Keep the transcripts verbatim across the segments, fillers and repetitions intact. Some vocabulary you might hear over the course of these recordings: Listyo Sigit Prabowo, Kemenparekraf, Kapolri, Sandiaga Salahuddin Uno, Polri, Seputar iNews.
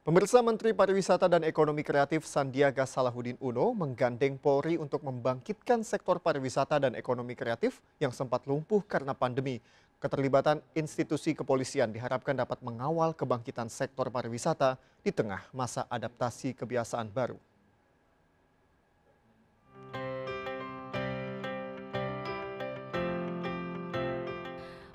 Pemirsa, Menteri Pariwisata dan Ekonomi Kreatif Sandiaga Salahuddin Uno menggandeng Polri untuk membangkitkan sektor pariwisata dan ekonomi kreatif yang sempat lumpuh karena pandemi. Keterlibatan institusi kepolisian diharapkan dapat mengawal kebangkitan sektor pariwisata di tengah masa adaptasi kebiasaan baru.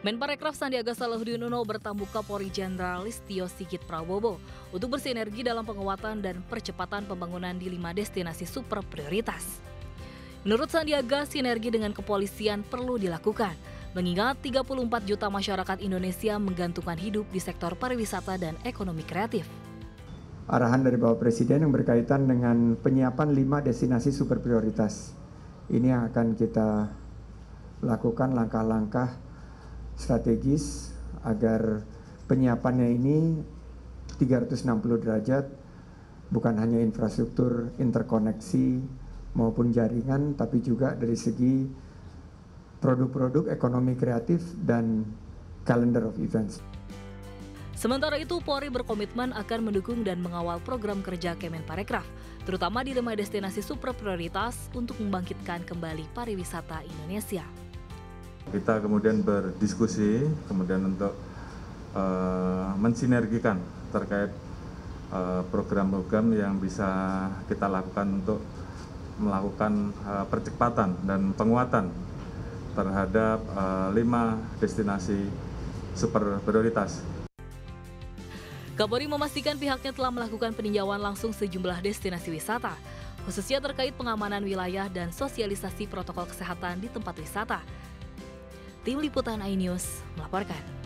Kemenparekraf Sandiaga Salahuddin Uno bertamu ke Polri Jenderal Listyo Sigit Prabowo untuk bersinergi dalam penguatan dan percepatan pembangunan di lima destinasi super prioritas. Menurut Sandiaga, sinergi dengan kepolisian perlu dilakukan, mengingat tiga puluh empat juta masyarakat Indonesia menggantungkan hidup di sektor pariwisata dan ekonomi kreatif. Arahan dari Bapak Presiden yang berkaitan dengan penyiapan lima destinasi super prioritas. Ini yang akan kita lakukan langkah-langkah strategis agar penyiapannya ini tiga ratus enam puluh derajat, bukan hanya infrastruktur interkoneksi maupun jaringan, tapi juga dari segi produk-produk ekonomi kreatif dan calendar of events. Sementara itu, Polri berkomitmen akan mendukung dan mengawal program kerja Kemenparekraf, terutama di lima destinasi super prioritas untuk membangkitkan kembali pariwisata Indonesia. Kita kemudian berdiskusi, kemudian untuk uh, mensinergikan terkait program-program uh, yang bisa kita lakukan untuk melakukan uh, percepatan dan penguatan terhadap uh, lima destinasi super prioritas. Kapolri memastikan pihaknya telah melakukan peninjauan langsung sejumlah destinasi wisata, khususnya terkait pengamanan wilayah dan sosialisasi protokol kesehatan di tempat wisata. Tim Liputan iNews melaporkan.